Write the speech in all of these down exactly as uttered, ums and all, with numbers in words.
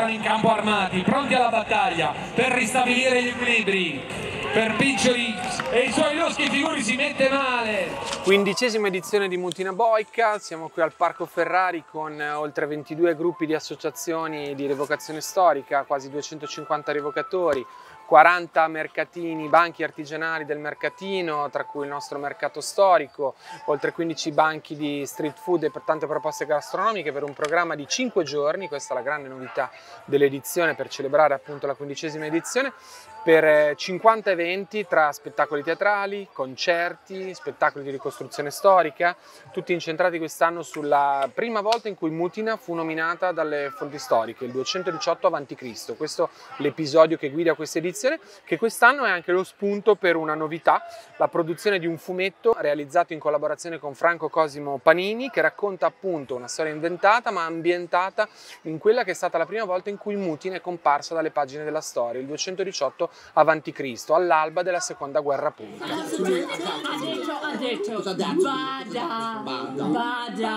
entrano in campo armati, pronti alla battaglia per ristabilire gli equilibri. Per Piccioli e i suoi loschi figuri si mette male. Quindicesima edizione di Mutina Boica, siamo qui al Parco Ferrari con oltre ventidue gruppi di associazioni di rievocazione storica, quasi duecentocinquanta rievocatori, quaranta mercatini, banchi artigianali del mercatino, tra cui il nostro mercato storico, oltre quindici banchi di street food e per tante proposte gastronomiche per un programma di cinque giorni. Questa è la grande novità dell'edizione per celebrare appunto la quindicesima edizione, per cinquanta eventi tra spettacoli teatrali, concerti, spettacoli di ricostruzione storica, tutti incentrati quest'anno sulla prima volta in cui Mutina fu nominata dalle fonti storiche, il duecentodiciotto avanti Cristo. Questo è l'episodio che guida questa edizione, che quest'anno è anche lo spunto per una novità, la produzione di un fumetto realizzato in collaborazione con Franco Cosimo Panini, che racconta appunto una storia inventata ma ambientata in quella che è stata la prima volta in cui Mutina è comparsa dalle pagine della storia, il duecentodiciotto avanti Cristo, all'alba della seconda guerra punica. Ha detto, bada, bada,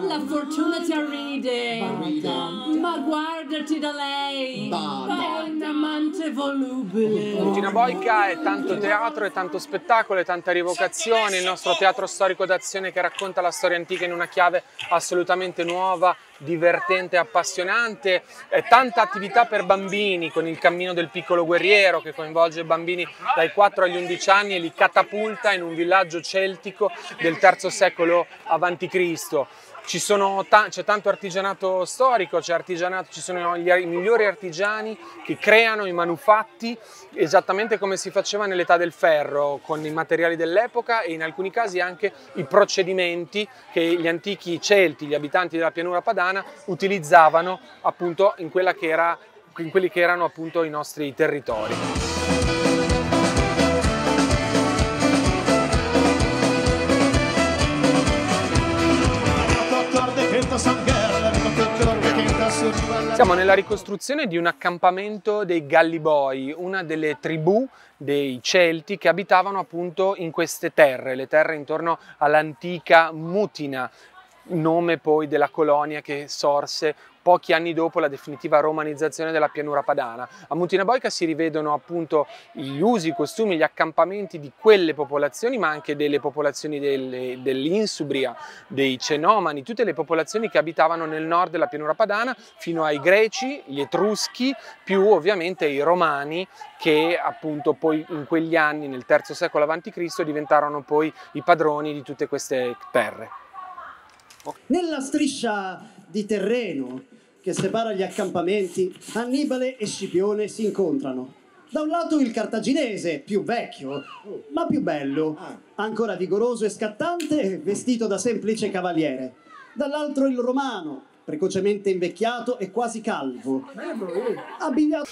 la fortuna ti arride, ma guardati da lei, è un amante volubile. Mutina Boica è tanto teatro, è tanto spettacolo, è tanta rievocazione, il nostro teatro storico d'azione che racconta la storia antica in una chiave assolutamente nuova, divertente e appassionante, è tanta attività per bambini con il cammino del piccolo guerriero che coinvolge bambini dai quattro agli undici anni e li catapulta in un villaggio celtico del terzo secolo avanti Cristo. Ci sono ta c'è tanto artigianato storico, c'è artigianato, ci sono gli, i migliori artigiani che creano i manufatti esattamente come si faceva nell'età del ferro, con i materiali dell'epoca e in alcuni casi anche i procedimenti che gli antichi celti, gli abitanti della pianura padana, utilizzavano appunto in, quella che era, in quelli che erano appunto i nostri territori. Siamo nella ricostruzione di un accampamento dei Galliboi, una delle tribù dei Celti che abitavano appunto in queste terre, le terre intorno all'antica Mutina, nome poi della colonia che sorse pochi anni dopo la definitiva romanizzazione della pianura padana. A Mutina Boica si rivedono appunto gli usi, i costumi, gli accampamenti di quelle popolazioni, ma anche delle popolazioni dell'Insubria, dei Cenomani, tutte le popolazioni che abitavano nel nord della pianura padana, fino ai Greci, gli Etruschi, più ovviamente i Romani, che appunto poi in quegli anni, nel terzo secolo avanti Cristo, diventarono poi i padroni di tutte queste terre. Nella striscia di terreno che separa gli accampamenti, Annibale e Scipione si incontrano. Da un lato il cartaginese, più vecchio, ma più bello, ancora vigoroso e scattante, vestito da semplice cavaliere. Dall'altro il romano, precocemente invecchiato e quasi calvo, abbigliato...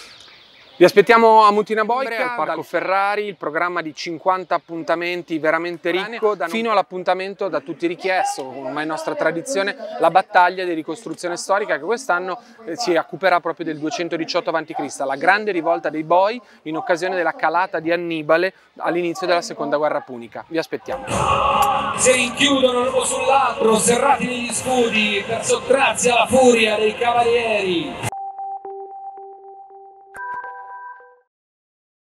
Vi aspettiamo a Mutina Boica, al Parco Ferrari, il programma di cinquanta appuntamenti veramente ricco, fino all'appuntamento da tutti richiesto, ormai nostra tradizione, la battaglia di ricostruzione storica che quest'anno si occuperà proprio del duecentodiciotto avanti Cristo, la grande rivolta dei Boi in occasione della calata di Annibale all'inizio della seconda guerra punica. Vi aspettiamo. Si rinchiudono sull'altro, serrati negli scudi per sottrarsi alla furia dei cavalieri.